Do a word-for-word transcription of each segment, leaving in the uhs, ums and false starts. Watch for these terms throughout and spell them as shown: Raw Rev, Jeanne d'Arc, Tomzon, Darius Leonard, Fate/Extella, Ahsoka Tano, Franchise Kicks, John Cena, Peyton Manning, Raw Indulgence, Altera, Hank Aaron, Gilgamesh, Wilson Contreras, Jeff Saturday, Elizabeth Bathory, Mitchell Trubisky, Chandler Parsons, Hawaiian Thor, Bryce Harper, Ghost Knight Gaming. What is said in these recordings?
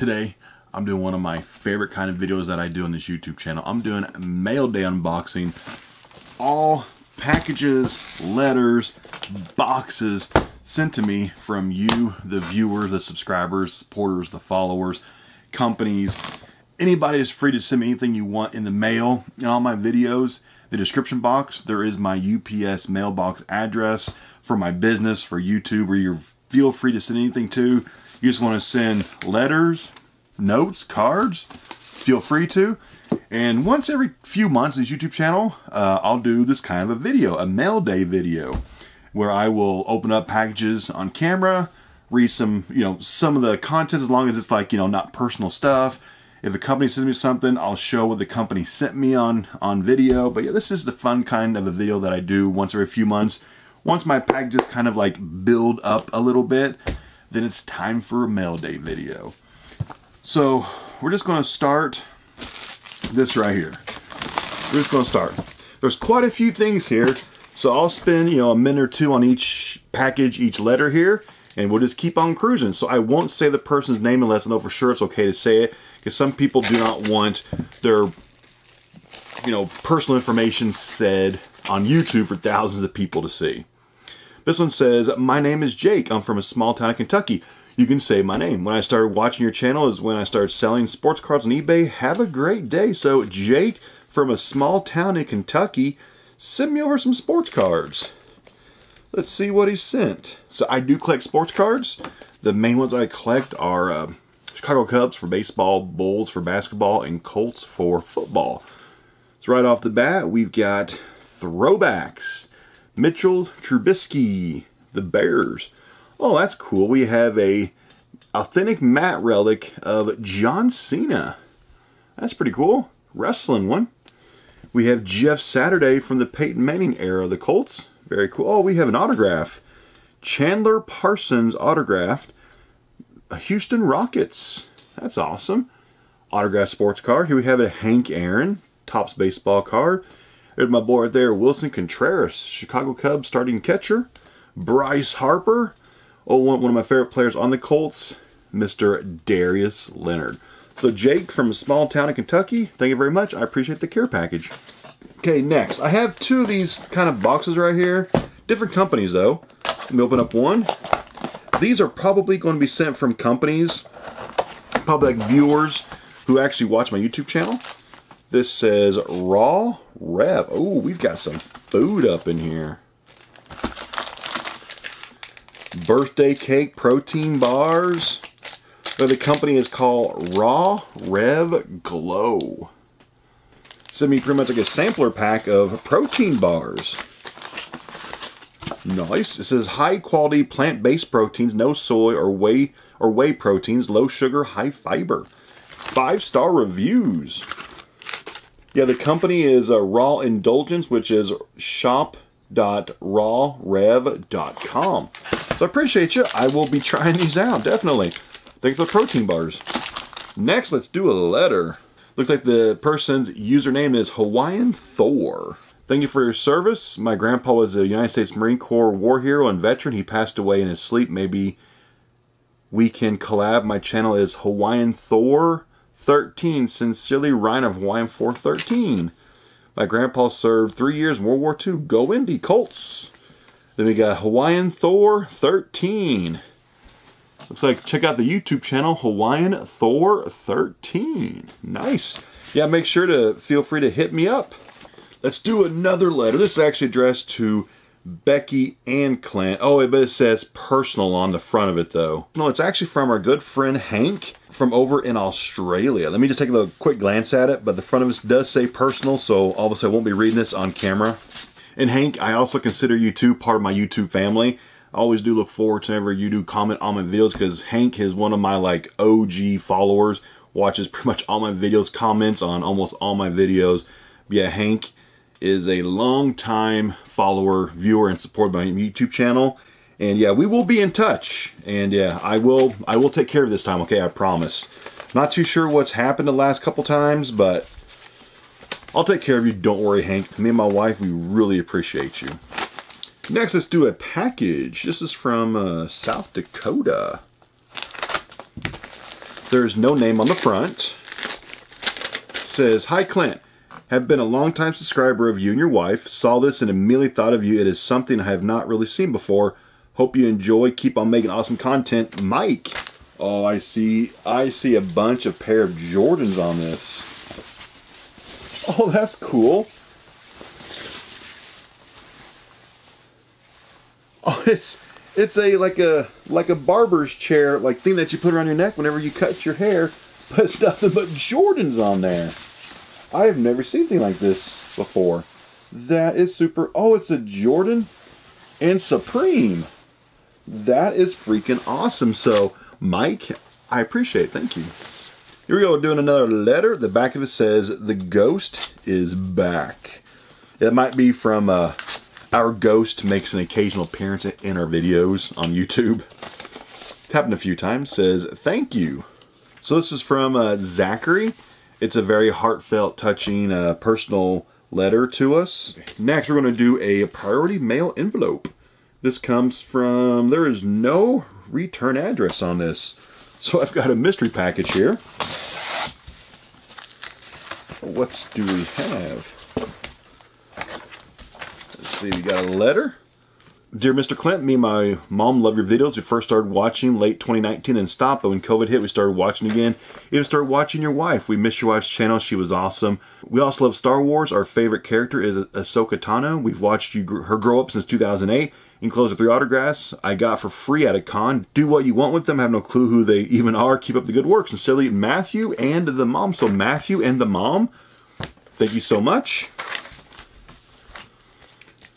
Today, I'm doing one of my favorite kind of videos that I do on this YouTube channel. I'm doing mail day unboxing. All packages, letters, boxes sent to me from you, the viewers, the subscribers, supporters, the followers, companies. Anybody is free to send me anything you want in the mail. In all my videos, the description box, there is my U P S mailbox address for my business, for YouTube, where you feel free to send anything to. You just want to send letters, notes, cards, feel free to. And once every few months on this YouTube channel, uh, I'll do this kind of a video, a mail day video, where I will open up packages on camera, read some, you know, some of the contents, as long as it's like, you know, not personal stuff. If a company sends me something, I'll show what the company sent me on, on video. But yeah, this is the fun kind of a video that I do once every few months. Once my packages kind of like build up a little bit, then it's time for a mail day video. So we're just gonna start this right here. We're just gonna start. There's quite a few things here. So I'll spend, you know, a minute or two on each package, each letter here, and we'll just keep on cruising. So I won't say the person's name unless I know for sure it's okay to say it, because some people do not want their, you know, personal information said on YouTube for thousands of people to see. This one says, my name is Jake. I'm from a small town in Kentucky. You can say my name. When I started watching your channel is when I started selling sports cards on eBay. Have a great day. So Jake from a small town in Kentucky, send me over some sports cards. Let's see what he sent. So I do collect sports cards. The main ones I collect are uh, Chicago Cubs for baseball, Bulls for basketball, and Colts for football. So right off the bat, we've got throwbacks. Mitchell Trubisky, the Bears. Oh, that's cool. We have a authentic matte relic of John Cena. That's pretty cool. Wrestling one. We have Jeff Saturday from the Peyton Manning era of the Colts. Very cool. Oh, we have an autograph. Chandler Parsons autographed. Houston Rockets. That's awesome. Autographed sports card. Here we have a Hank Aaron, Topps baseball card. There's my boy right there, Wilson Contreras, Chicago Cubs starting catcher. Bryce Harper. Oh, one, one of my favorite players on the Colts, Mister Darius Leonard. So Jake from a small town in Kentucky, thank you very much. I appreciate the care package. Okay, next. I have two of these kind of boxes right here. Different companies, though. Let me open up one. These are probably going to be sent from companies, public viewers who actually watch my YouTube channel. This says Raw Rev. Oh, we've got some food up in here. Birthday cake, protein bars. The company is called Raw Rev Glow. Send me pretty much like a sampler pack of protein bars. Nice. It says high quality plant-based proteins, no soy or whey or whey proteins, low sugar, high fiber. Five-star reviews. Yeah, the company is uh, Raw Indulgence, which is shop dot raw rev dot com. So I appreciate you. I will be trying these out, definitely. Thanks for the protein bars. Next, let's do a letter. Looks like the person's username is Hawaiian Thor. Thank you for your service. My grandpa was a United States Marine Corps war hero and veteran. He passed away in his sleep. Maybe we can collab. My channel is Hawaiian Thor thirteen. Sincerely, Ryan of Hawaiian four thirteen. My grandpa served three years in World War Two. Go Indy, Colts. Then we got Hawaiian Thor thirteen. Looks like, check out the YouTube channel, Hawaiian Thor thirteen. Nice. Yeah, make sure to feel free to hit me up. Let's do another letter. This is actually addressed to Becky and Clint. Oh, but it says personal on the front of it, though. No, it's actually from our good friend Hank from over in Australia. Let me just take a little quick glance at it, but the front of it does say personal, so obviously I won't be reading this on camera. And Hank, I also consider you two part of my YouTube family. I always do look forward to whenever you do comment on my videos, because Hank is one of my like O G followers, watches pretty much all my videos, comments on almost all my videos. But yeah, Hank is a long time follower, viewer, and supporter of my YouTube channel. And yeah, we will be in touch. And yeah, I will I will take care of this time, okay? I promise. Not too sure what's happened the last couple times, but I'll take care of you. Don't worry, Hank. Me and my wife, we really appreciate you. Next, let's do a package. This is from uh, South Dakota. There's no name on the front. It says, "Hi Clint, have been a long-time subscriber of you and your wife. Saw this and immediately thought of you. It is something I have not really seen before. Hope you enjoy. Keep on making awesome content. Mike." Oh, I see. I see a bunch of pair of Jordans on this. Oh, that's cool. Oh, it's it's a like a like a barber's chair like thing that you put around your neck whenever you cut your hair, but it's nothing but Jordans on there. I have never seen anything like this before. That is super. Oh, it's a Jordan and Supreme. That is freaking awesome. So, Mike, I appreciate it. Thank you. Here we go, doing another letter. The back of it says, "The ghost is back." It might be from uh, our ghost makes an occasional appearance in our videos on YouTube. It's happened a few times. Says, "Thank you." So this is from uh, Zachary. It's a very heartfelt, touching, uh, personal letter to us. Next, we're going to do a priority mail envelope. This comes from, there is no return address on this. So I've got a mystery package here. What do we have? Let's see, we got a letter. "Dear Mister Clint, me and my mom love your videos. We first started watching late twenty nineteen and stopped, but when COVID hit, we started watching again. Even started watching your wife. We missed your wife's channel. She was awesome. We also love Star Wars. Our favorite character is Ahsoka Tano. We've watched you, her grow up since two thousand eight. Enclosed with three autographs I got for free at a con. Do what you want with them. I have no clue who they even are. Keep up the good work. Sincerely, Matthew and the mom." So Matthew and the mom, thank you so much.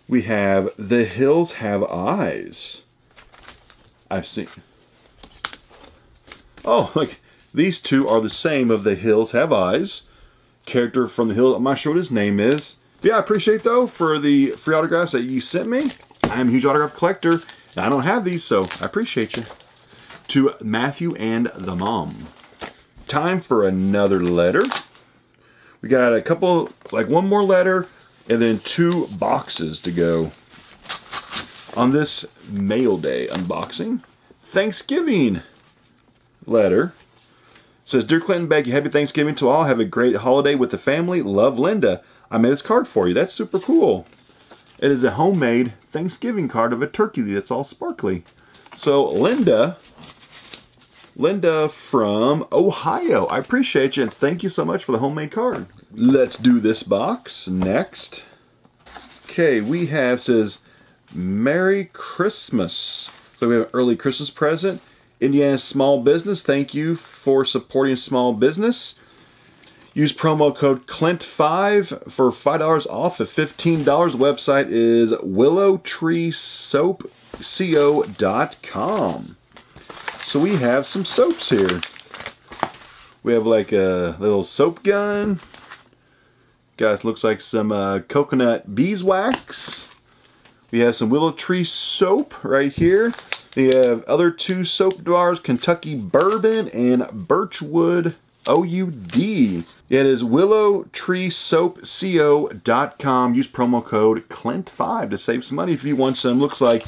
We have "The Hills Have Eyes." I've seen. Oh, look. These two are the same of "The Hills Have Eyes." Character from The Hills. I'm not sure what his name is. But yeah, I appreciate, though, for the free autographs that you sent me. I'm a huge autograph collector, and I don't have these, so I appreciate you. To Matthew and the mom. Time for another letter. We got a couple, like one more letter, and then two boxes to go on this mail day unboxing. Thanksgiving letter. It says, "Dear Clint and Becky, happy Thanksgiving to all. Have a great holiday with the family. Love, Linda." I made this card for you. That's super cool. It is a homemade Thanksgiving card of a turkey that's all sparkly. So Linda, Linda from Ohio, I appreciate you and thank you so much for the homemade card. Let's do this box next. Okay, we have, says, "Merry Christmas." So we have an early Christmas present. "Indiana Small Business, thank you for supporting small business. Use promo code Clint five for five dollars off of fifteen dollars. The website is willow tree soap co dot com. So we have some soaps here. We have like a little soap gun. Guys, looks like some uh, coconut beeswax. We have some willow tree soap right here. We have other two soap bars, Kentucky Bourbon and Birchwood O U D. It is willow tree soap co dot com. Use promo code Clint five to save some money if you want some. Looks like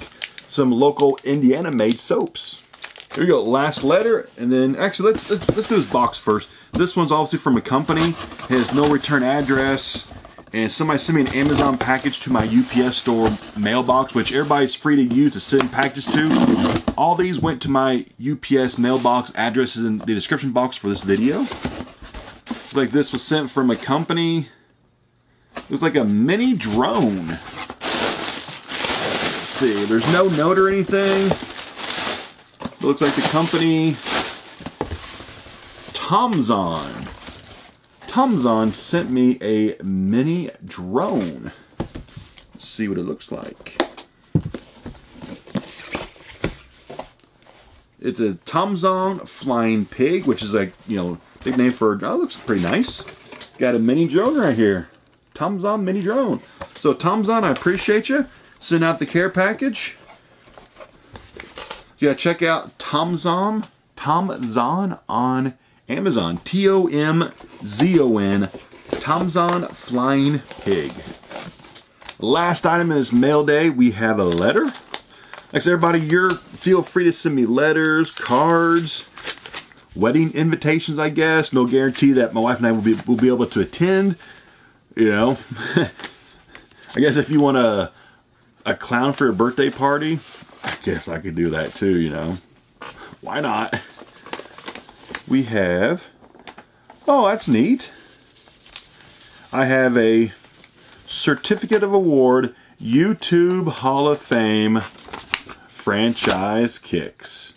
some local Indiana made soaps. Here we go, last letter, and then actually let's, let's let's do this box first. This one's obviously from a company, has no return address, and somebody sent me an Amazon package to my U P S store mailbox, which everybody's free to use to send packages to. All these went to my U P S mailbox. Address is in the description box for this video. Like this was sent from a company. It was like a mini drone. Let's see, there's no note or anything. It looks like the company Tomzon. Tomzon sent me a mini drone. Let's see what it looks like. It's a Tomzon flying pig, which is like, you know, big name for, oh, looks pretty nice. Got a mini drone right here. Tomzon mini drone. So Tomzon, I appreciate you. Send out the care package. You gotta check out Tomzon, Tomzon on Amazon. T O M Z O N, Tomzon flying pig. Last item in this mail day, we have a letter. Thanks everybody, you're, feel free to send me letters, cards, wedding invitations, I guess. No guarantee that my wife and I will be, will be able to attend. You know, I guess if you want a, a clown for your birthday party, I guess I could do that too, you know. Why not? We have, oh, that's neat. I have a certificate of award, YouTube Hall of Fame, Franchise Kicks.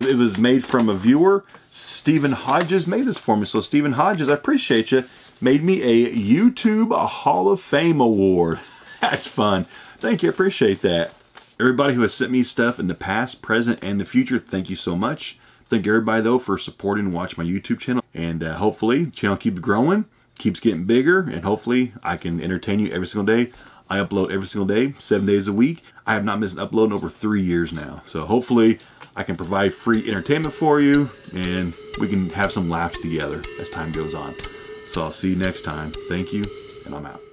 It was made from a viewer. Stephen Hodges made this for me. So Stephen Hodges, I appreciate you. Made me a YouTube Hall of Fame award. That's fun. Thank you. I appreciate that. Everybody who has sent me stuff in the past, present, and the future, thank you so much. Thank everybody, though, for supporting and watching my YouTube channel. And uh, hopefully the channel keeps growing, keeps getting bigger, and hopefully I can entertain you every single day. I upload every single day, seven days a week. I have not missed an upload in over three years now. So hopefully I can provide free entertainment for you, and we can have some laughs together as time goes on. So I'll see you next time. Thank you, and I'm out.